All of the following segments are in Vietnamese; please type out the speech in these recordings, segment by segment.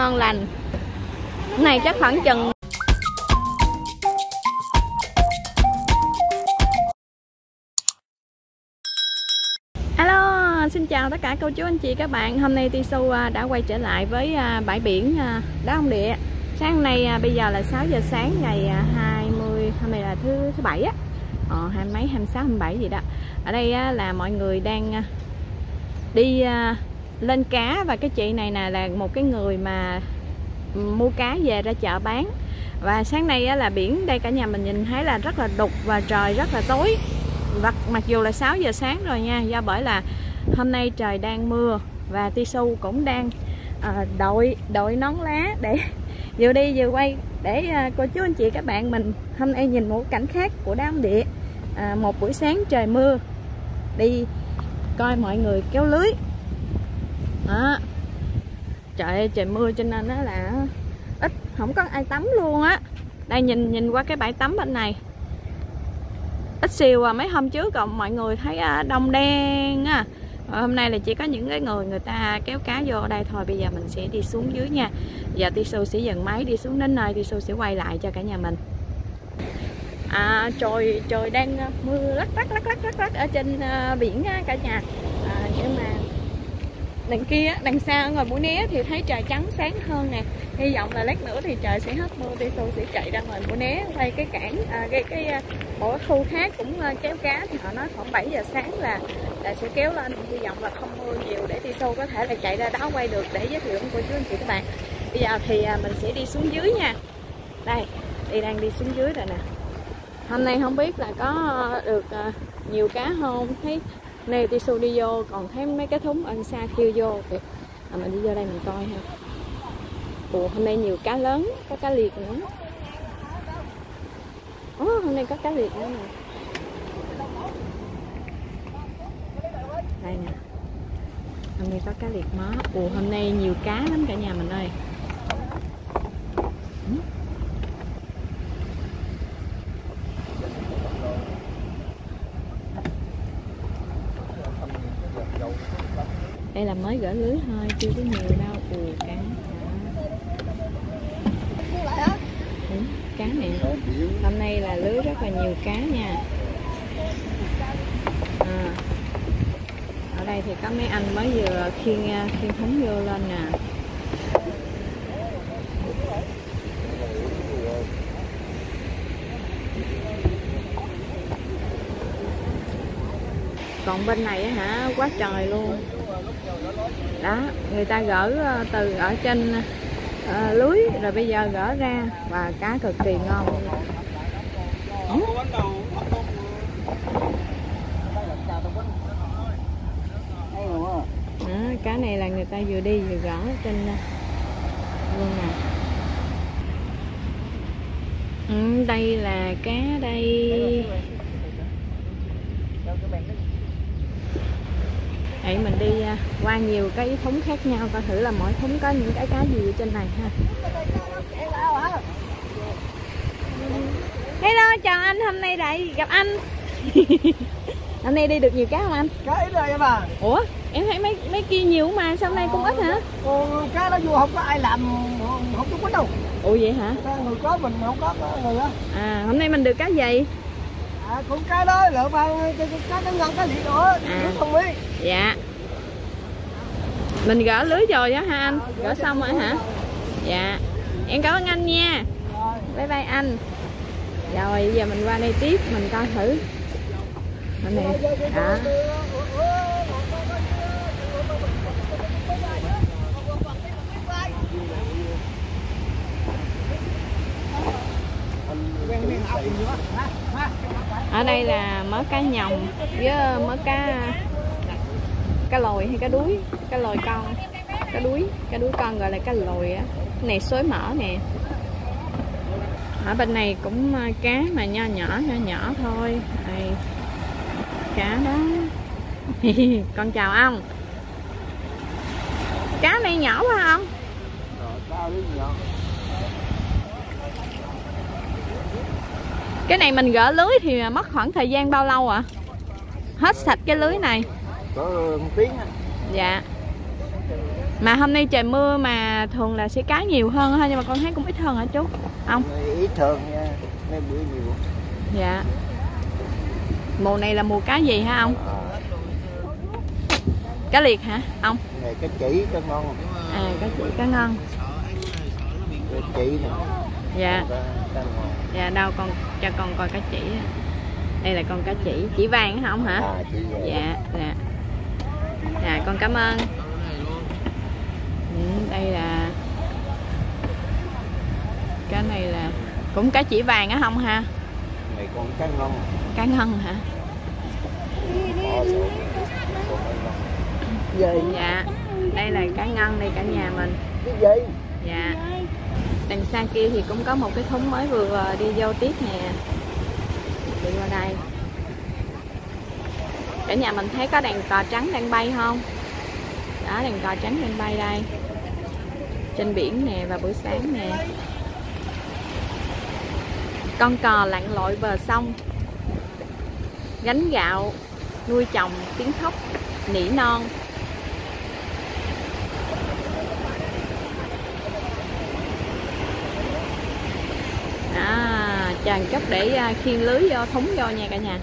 ngon lành. Này chắc khoảng chừng xin chào tất cả cô chú anh chị các bạn. Hôm nay Tisu đã quay trở lại với bãi biển Đá Ông Địa. Sáng nay bây giờ là 6 giờ sáng ngày 20, hôm nay là thứ bảy á. 26 27 gì đó. Ở đây là mọi người đang đi lên cá, và cái chị này nè là một cái người mà mua cá về ra chợ bán. Và sáng nay là biển đây cả nhà mình nhìn thấy là rất là đục và trời rất là tối. Và mặc dù là 6 giờ sáng rồi nha, do bởi là hôm nay trời đang mưa và Tisu cũng đang đội nón lá để vừa đi vừa quay để cô chú anh chị các bạn mình hôm nay nhìn một cảnh khác của Đá Ông Địa. Một buổi sáng trời mưa đi coi mọi người kéo lưới. Trời ơi, trời mưa cho nên nó là ít không có ai tắm luôn á. Đây nhìn qua cái bãi tắm bên này. Ít xìu mấy hôm trước còn mọi người thấy đông đen á. Hôm nay là chỉ có những cái người ta kéo cá vô đây thôi. Bây giờ mình sẽ đi xuống dưới nha. Giờ Tisu sẽ dừng máy đi xuống đến nơi Tisu sẽ quay lại cho cả nhà mình. Trời đang mưa lắc lắc ở trên biển cả nhà. Nhưng mà đằng kia đằng xa ngoài Mũi Né thì thấy trời trắng sáng hơn nè. Hy vọng là lát nữa thì trời sẽ hết mưa, Tisu sẽ chạy ra ngoài Mũi Né quay cái cảng mỗi khu khác cũng kéo cá. Thì họ nói khoảng 7 giờ sáng là sẽ kéo lên, hy vọng là không mưa nhiều để Tisu có thể là chạy ra đó quay được để giới thiệu với cô chú anh chị các bạn. Bây giờ thì mình sẽ đi xuống dưới nha. Đây thì đang đi xuống dưới rồi nè. Hôm nay không biết là có được nhiều cá không, thấy này Tisu đi vô còn thấy mấy cái thúng ân xa kêu vô thì mình đi vô đây mình coi ha. Ủa, hôm nay nhiều cá lớn, có cá liệt nữa. Hôm nay có cá liệt nữa nè. Đây nè. Hôm nay có cá liệt má. Ủa, hôm nay nhiều cá lắm cả nhà mình ơi. Đây là mới gỡ lưới thôi, chưa có nhiều đâu. Ủa, cá. Cá này. Hôm nay là lưới rất là nhiều cá nha. Ở đây thì có mấy anh mới vừa khiêng thúng vô lên nè. Còn bên này quá trời luôn. Đó, người ta gỡ từ ở trên lưới rồi bây giờ gỡ ra và cá cực kỳ ngon. Cá này là người ta vừa đi vừa gỡ trên luôn nè. Đây là cá đây. Vậy mình đi qua nhiều cái thúng khác nhau coi thử là mỗi thúng có những cái cá gì ở trên này ha. Hello, chào anh, hôm nay lại gặp anh. Hôm nay đi được nhiều cá không anh? Cá ít rồi em à. Ủa, em thấy mấy kia nhiều mà sao hôm nay cũng ít hả? Cá nó vô không có ai làm, không có quýnh đâu. Ủa vậy hả? Người có mình không có người á. Hôm nay mình được cá gì? Cũng cá đó, lựa vào cá nó ngon, cá gì nữa, không biết. Dạ. Mình gỡ lưới rồi đó ha anh? Gỡ xong rồi hả? Dạ. Em cảm ơn anh nha. Bye bye anh. Rồi giờ mình qua đây tiếp, mình coi thử. Này. Đó. Ở đây là mớ cá nhồng với mớ cá lồi hay cá đuối, cá lồi con, cá đuối con gọi là cá lồi á. Cái này xối mỡ nè. Ở bên này cũng cá mà nho nhỏ thôi. Đây. Cá đó. Con chào ông. Cá này nhỏ quá không? Cái này mình gỡ lưới thì mất khoảng thời gian bao lâu ạ? Hết sạch cái lưới này. Có 1 tiếng. Dạ. Mà hôm nay trời mưa mà thường là sẽ cá nhiều hơn ha, nhưng mà con thấy cũng ít hơn hả chú? Không? Ít hơn nha, mấy bữa nhiều. Dạ. Mùa này là mùa cá gì hả ông? Cá liệt hả ông? Này cá chỉ cá ngon không? À cá chỉ cá ngon. Cá chỉ nè. Dạ. Dạ đâu con cho con coi cá chỉ. Đây là con cá chỉ vàng hả ông hả? À, chỉ vàng. Dạ dạ. Dạ con cảm ơn. Đây là cái này là cũng cá chỉ vàng á không ha? Này con cá ngân. Cá ngân hả? Vậy dạ. Đây là cá ngân đây cả nhà mình. Cái gì? Dạ. Đằng xa kia thì cũng có một cái thúng mới vừa đi vô tiếp nè. Đi qua đây. Cả nhà mình thấy có đàn cò trắng đang bay không? Đó, đàn cò trắng đang bay đây. Trên biển nè và buổi sáng nè. Con cò lặn lội bờ sông, gánh gạo nuôi chồng, tiếng khóc nỉ non. À, chàng cấp để khiêng lưới vô thúng vô nha cả nhà.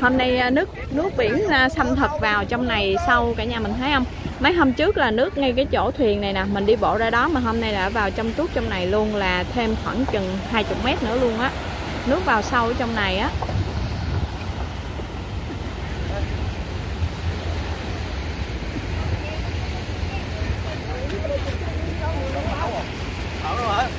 Hôm nay nước biển xâm thực vào trong này sâu cả nhà mình thấy không? Mấy hôm trước là nước ngay cái chỗ thuyền này nè, mình đi bộ ra đó, mà hôm nay đã vào trong tuốt trong này luôn, là thêm khoảng chừng 20 mét nữa luôn á. Nước vào sâu ở trong này á.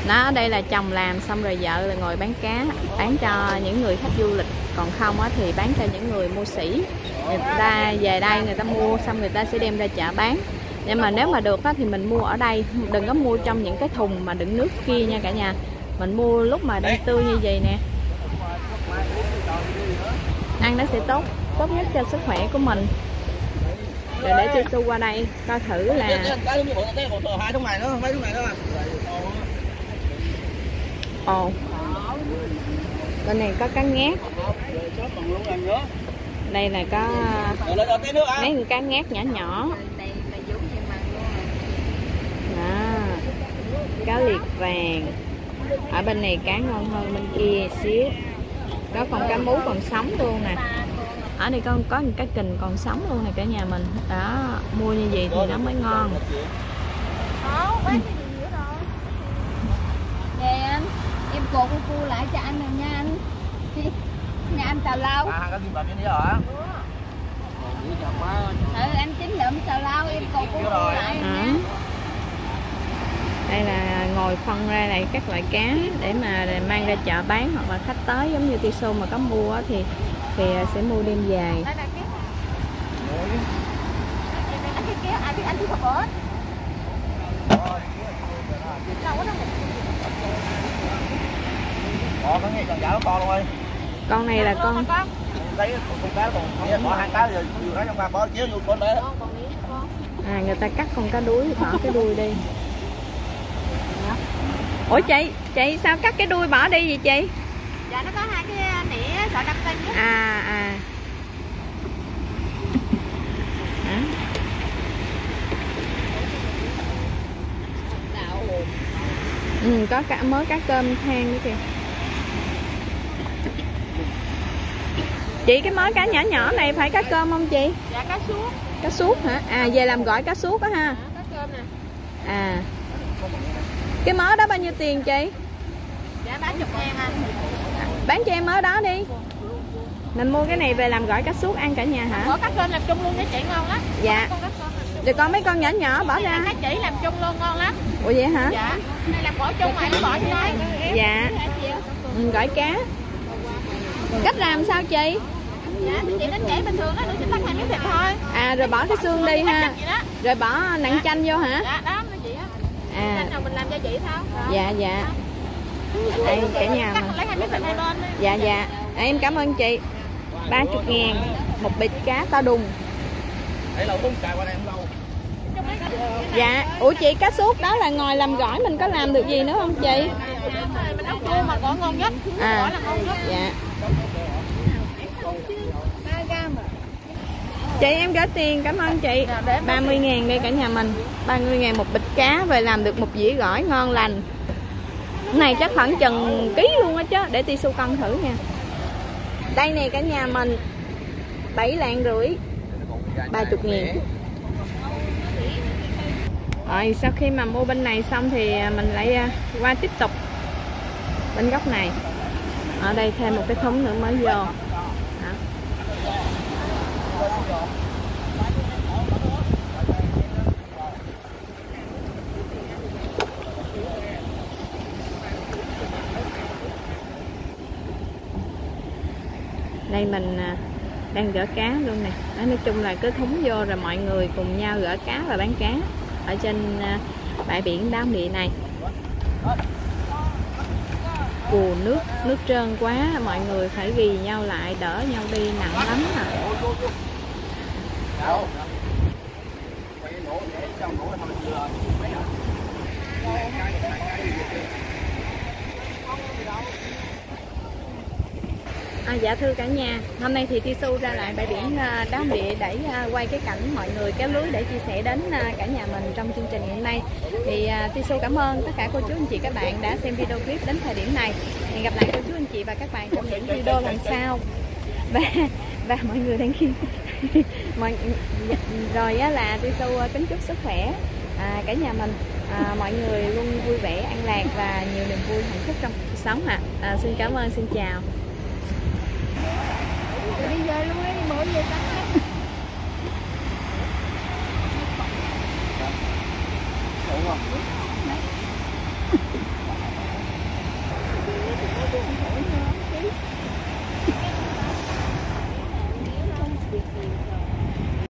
Đó, đây là chồng làm xong rồi vợ là ngồi bán cá, bán cho những người khách du lịch, còn không á thì bán cho những người mua sỉ. Người ta về đây người ta mua xong người ta sẽ đem ra chợ bán. Nhưng mà nếu mà được á thì mình mua ở đây, đừng có mua trong những cái thùng mà đựng nước kia nha cả nhà. Mình mua lúc mà đang tươi như vậy nè, ăn nó sẽ tốt nhất cho sức khỏe của mình. Rồi để cho Su qua đây coi thử là ồ, bên này có cá ngát. Đây là có mấy con cá ngát nhỏ nhỏ. Đó, cá liệt vàng. Ở bên này cá ngon hơn bên kia xíu. Có con cá mú còn sống luôn nè. Ở đây con có một cá kình còn sống luôn nè cả nhà mình. Đó, mua như vậy thì nó mới ngon. Em cột con cua lại cho anh rồi nha anh. Nhà anh tàu lau. À, có gì bà biết hả? Ừ, anh chín lượm tàu lau, em cột con cua lại nha. Đây là ngồi phân ra này các loại cá để mà mang ra chợ bán, hoặc là khách tới giống như Tiso mà có mua thì sẽ mua đêm dài. Con này là con à, người ta cắt con cá đuối bỏ cái đuôi đi. Ủa chị sao cắt cái đuôi bỏ đi vậy chị? Dạ nó có hai cái nĩa sợi 5 cm. À ừ, có cả mớ cá cơm than nữa kìa. Chị cái mớ cá nhỏ này phải cá cơm không chị? Dạ cá suốt. Cá suốt hả? À về làm gọi cá suốt á ha. Cá cơm nè. À. Cái mớ đó bao nhiêu tiền chị? Dạ 30.000 anh. Bán cho em mớ đó đi. Mình mua cái này về làm gỏi cá suốt ăn cả nhà hả? Bỏ cá cơm làm chung luôn để chị ngon lắm. Dạ. Rồi con mấy con nhỏ bỏ ra. Cá chỉ làm chung luôn ngon lắm. Ủa vậy hả? Dạ. Này làm bỏ chung ngoài nó bỏ cho đấy. Dạ. Ừ, gỏi cá. Cách làm sao chị? Dạ, chị đánh chảy bình thường đó, chị tắt hai miếng thịt thôi. À rồi bỏ cái xương đi ha. Rồi bỏ nặng chanh vô hả? Dạ, đó chị á. À. Chanh nào mình làm cho chị sao? Dạ dạ. Đây cả nhà mình. Lấy hai miếng thịt hai bên đi. Dạ dạ. Em cảm ơn chị. 30.000 một bịch cá to đùng. Dạ, ủa chị cá suốt đó là ngồi làm gỏi mình có làm được gì nữa không chị? Mình nấu cua mà gỏi ngon nhất. À. Gỏi là ngon nhất. Dạ. Chị em gửi tiền, cảm ơn chị. 30.000 đây cả nhà mình. 30.000 một bịch cá về làm được một dĩa gỏi ngon lành. Cái này chắc khoảng chừng ký luôn á chứ. Để ti su cân thử nha. Đây nè cả nhà mình, 7,5 lạng, 30.000. Rồi sau khi mà mua bên này xong thì mình lại qua tiếp tục bên góc này. Ở đây thêm một cái thúng nữa mới vô. Đây mình đang gỡ cá luôn nè. Nói chung là cứ thúng vô rồi mọi người cùng nhau gỡ cá và bán cá ở trên bãi biển Đá Ông Địa này. Cù nước, nước trơn quá, mọi người phải ghi nhau lại đỡ nhau đi, nặng lắm à. Dạ thưa cả nhà, hôm nay thì Ti Su ra lại bãi biển Đá Ông Địa để quay cái cảnh mọi người kéo lưới để chia sẻ đến cả nhà mình trong chương trình ngày hôm nay. Thì Ti Su cảm ơn tất cả cô chú anh chị các bạn đã xem video clip đến thời điểm này. Hẹn gặp lại cô chú anh chị và các bạn trong những video lần sau. Và mọi người đang khi rồi á là Ti Su kính chúc sức khỏe cả nhà mình, mọi người luôn vui vẻ, an lạc và nhiều niềm vui hạnh phúc trong cuộc sống ạ. Xin cảm ơn, xin chào. Đi về luôn ấy, đi mỗi về tắm hết. Đúng không?